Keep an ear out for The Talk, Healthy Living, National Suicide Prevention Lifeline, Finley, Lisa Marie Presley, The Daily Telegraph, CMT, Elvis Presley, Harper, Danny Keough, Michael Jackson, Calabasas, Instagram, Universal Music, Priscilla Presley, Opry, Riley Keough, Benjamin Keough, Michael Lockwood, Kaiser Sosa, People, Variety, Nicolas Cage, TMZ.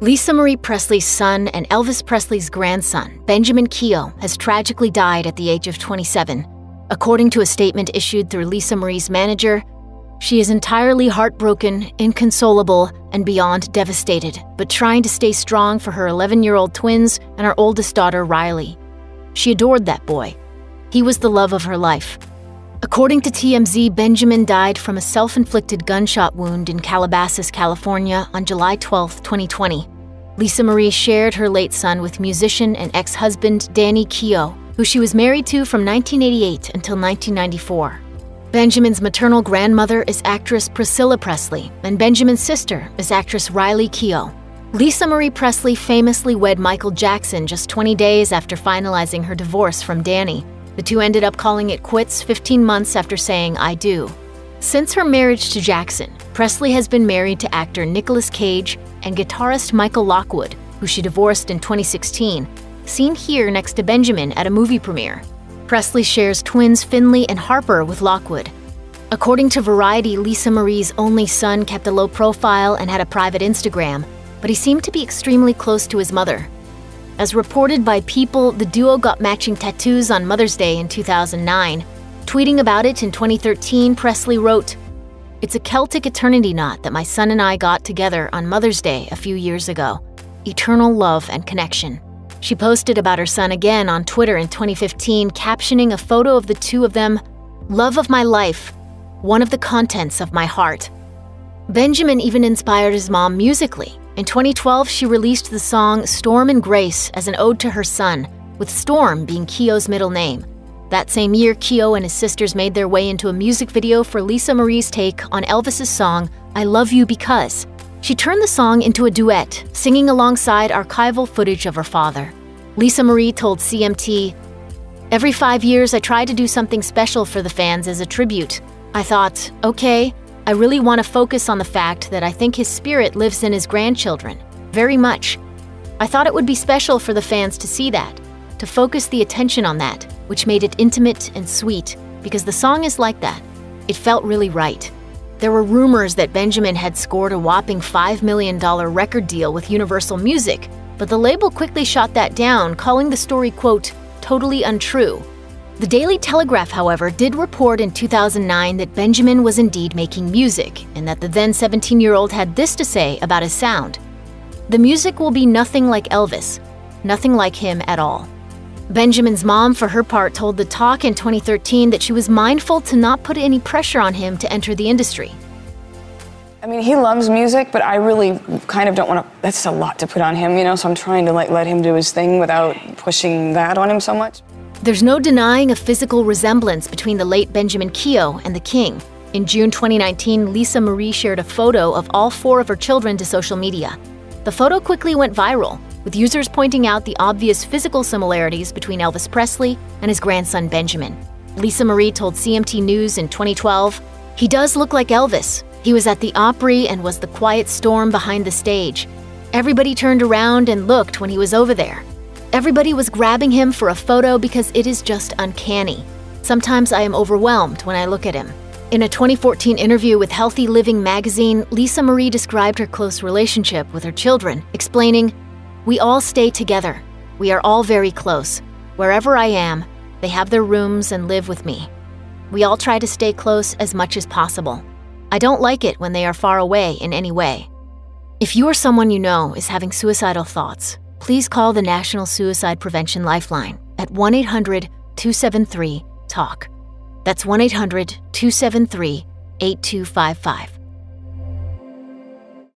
Lisa Marie Presley's son and Elvis Presley's grandson, Benjamin Keough, has tragically died at the age of 27. According to a statement issued through Lisa Marie's manager, she is entirely heartbroken, inconsolable, and beyond devastated, but trying to stay strong for her 11-year-old twins and her oldest daughter, Riley. She adored that boy. He was the love of her life. According to TMZ, Benjamin died from a self-inflicted gunshot wound in Calabasas, California on July 12, 2020. Lisa Marie shared her late son with musician and ex-husband Danny Keough, who she was married to from 1988 until 1994. Benjamin's maternal grandmother is actress Priscilla Presley, and Benjamin's sister is actress Riley Keough. Lisa Marie Presley famously wed Michael Jackson just 20 days after finalizing her divorce from Danny. The two ended up calling it quits 15 months after saying, "I do." Since her marriage to Jackson, Presley has been married to actor Nicolas Cage and guitarist Michael Lockwood, who she divorced in 2016, seen here next to Benjamin at a movie premiere. Presley shares twins Finley and Harper with Lockwood. According to Variety, Lisa Marie's only son kept a low profile and had a private Instagram, but he seemed to be extremely close to his mother. As reported by People, the duo got matching tattoos on Mother's Day in 2009. Tweeting about it in 2013, Presley wrote, "It's a Celtic eternity knot that my son and I got together on Mother's Day a few years ago. Eternal love and connection." She posted about her son again on Twitter in 2015, captioning a photo of the two of them, "Love of my life, one of the contents of my heart." Benjamin even inspired his mom musically. In 2012, she released the song Storm and Grace as an ode to her son, with Storm being Keough's middle name. That same year, Keough and his sisters made their way into a music video for Lisa Marie's take on Elvis's song I Love You Because. She turned the song into a duet, singing alongside archival footage of her father. Lisa Marie told CMT, "Every 5 years, I try to do something special for the fans as a tribute. I thought, okay, I really want to focus on the fact that I think his spirit lives in his grandchildren, very much. I thought it would be special for the fans to see that, to focus the attention on that, which made it intimate and sweet, because the song is like that. It felt really right." There were rumors that Benjamin had scored a whopping $5 million record deal with Universal Music, but the label quickly shot that down, calling the story, quote, "totally untrue." The Daily Telegraph, however, did report in 2009 that Benjamin was indeed making music, and that the then 17-year-old had this to say about his sound: "The music will be nothing like Elvis, nothing like him at all." Benjamin's mom, for her part, told The Talk in 2013 that she was mindful to not put any pressure on him to enter the industry. "I mean, he loves music, but I really kind of don't want to, that's a lot to put on him, you know, so I'm trying to like let him do his thing without pushing that on him so much." There's no denying a physical resemblance between the late Benjamin Keough and the King. In June 2019, Lisa Marie shared a photo of all four of her children to social media. The photo quickly went viral, with users pointing out the obvious physical similarities between Elvis Presley and his grandson Benjamin. Lisa Marie told CMT News in 2012, "He does look like Elvis. He was at the Opry and was the quiet storm behind the stage. Everybody turned around and looked when he was over there. Everybody was grabbing him for a photo because it is just uncanny. Sometimes I am overwhelmed when I look at him." In a 2014 interview with Healthy Living magazine, Lisa Marie described her close relationship with her children, explaining, "We all stay together. We are all very close. Wherever I am, they have their rooms and live with me. We all try to stay close as much as possible. I don't like it when they are far away in any way." If you or someone you know is having suicidal thoughts, please call the National Suicide Prevention Lifeline at 1-800-273-TALK. That's 1-800-273-8255.